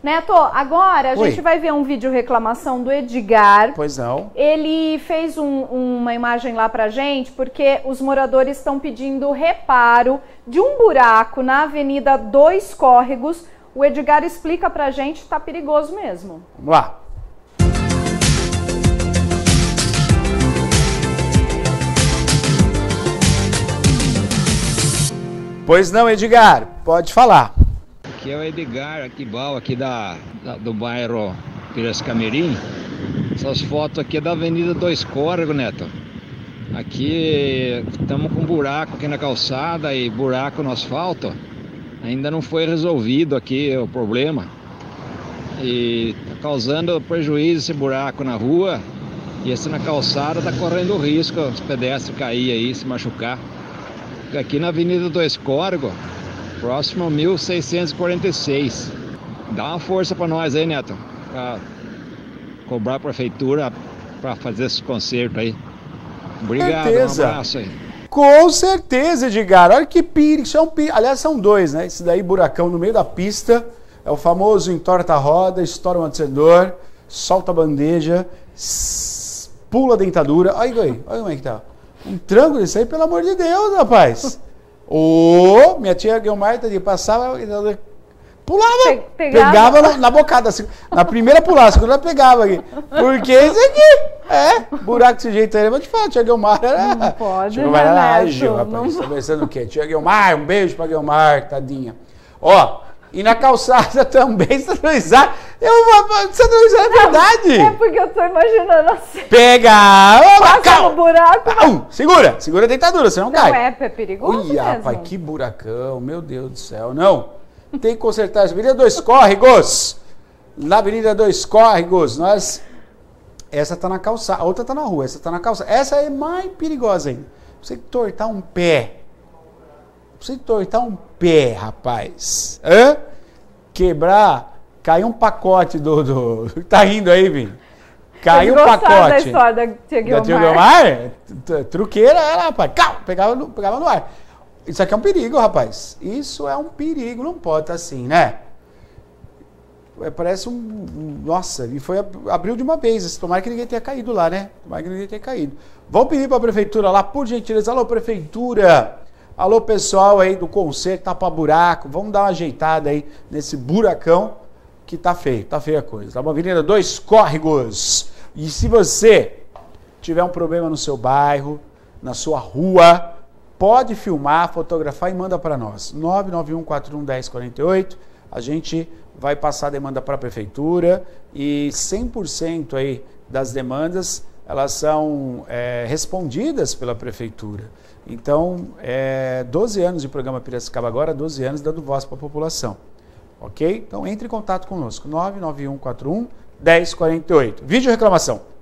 Neto, agora a gente vai ver um vídeo reclamação do Edgar. Pois não. Ele fez uma imagem lá pra gente, porque os moradores estão pedindo reparo de um buraco na Avenida Dois Córregos. O Edgar explica pra gente, tá perigoso mesmo. Vamos lá. Pois não, Edgar, pode falar. Aqui é o Edgar Akibal, aqui do bairro Pirescamerim. Essas fotos aqui é da Avenida Dois Córregos, Neto. Aqui estamos com buraco aqui na calçada e buraco no asfalto. Ainda não foi resolvido aqui o problema. E está causando prejuízo esse buraco na rua. E esse na calçada está correndo risco, os pedestres caírem aí, se machucar. Aqui na Avenida Dois Córregos, próximo a 1646. Dá uma força para nós aí, Neto, para cobrar a prefeitura para fazer esse conserto aí. Obrigado, certeza. Um abraço aí. Com certeza, Edgar. Olha que pires, aliás, são dois, né? Esse daí, buracão no meio da pista, é o famoso entorta a roda, estoura um amortecedor, solta a bandeja, pula a dentadura. Olha como é que tá. Um tranco disso aí, pelo amor de Deus, rapaz. Oh, minha tia Guiomar passava, ela pulava, pegava na bocada, assim, na primeira pulava, a segunda pegava aqui. Porque isso aqui, buraco desse jeito aí, mas de fato, tia Guiomar era... Não pode, tia Guiomar era ágil, rapaz, tá pensando o quê? Tia Guiomar, um beijo pra Guiomar, tadinha. Ó, e na calçada também, centralizar, centralizar é verdade. É porque eu tô imaginando assim. Pega, passa no buraco. Segura a dentadura, você não cai. Não é perigoso mesmo. Ui, rapaz, que buracão, meu Deus do céu. Não, tem que consertar essa Avenida Dois Córregos. Na Avenida Dois Córregos, essa tá na calçada, a outra tá na rua, essa tá na calçada. Essa é mais perigosa ainda. Você tem que tortar um pé. Você tortar um pé, rapaz. Hã? Quebrar, caiu um pacote do... Tá rindo aí, Vini? Caiu um pacote. Da história da tia Guiomar? Truqueira era, rapaz. Pegava no ar. Isso aqui é um perigo, rapaz. Isso é um perigo. Não pode estar assim, né? Parece um... Nossa, e foi... Abriu de uma vez. Tomara que ninguém tenha caído lá, né? Tomara que ninguém tenha caído. Vamos pedir pra prefeitura lá, por gentileza. Alô, prefeitura! Alô, pessoal aí do conserto, tapa-buraco, vamos dar uma ajeitada aí nesse buracão que tá feia a coisa. Tá uma Avenida Dois Córregos. E se você tiver um problema no seu bairro, na sua rua, pode filmar, fotografar e manda para nós. 991411048. A gente vai passar a demanda para a prefeitura e 100% aí das demandas, elas são respondidas pela prefeitura. Então, 12 anos de programa Piracicaba Agora, 12 anos dando voz para a população. Ok? Então, entre em contato conosco, 99141 1048. Vídeo reclamação.